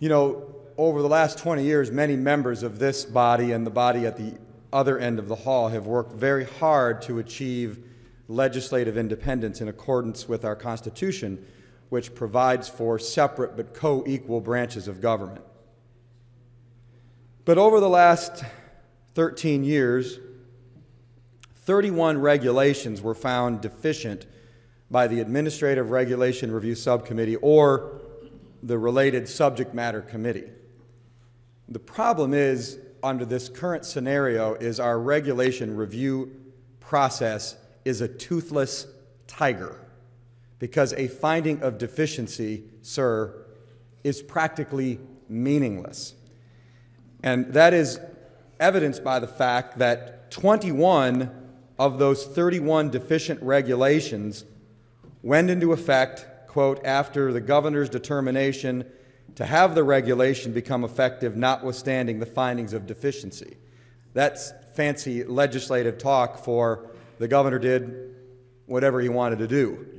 You know, over the last 20 years, many members of this body and the body at the other end of the hall have worked very hard to achieve legislative independence in accordance with our Constitution, which provides for separate but co-equal branches of government. But over the last 13 years, 31 regulations were found deficient by the Administrative Regulation Review Subcommittee or the related subject matter committee. The problem is, under this current scenario, is our regulation review process is a toothless tiger, because a finding of deficiency, sir, is practically meaningless. And that is evidenced by the fact that 21 of those 31 deficient regulations went into effect, quote, after the governor's determination to have the regulation become effective notwithstanding the findings of deficiency. That's fancy legislative talk for the governor did whatever he wanted to do.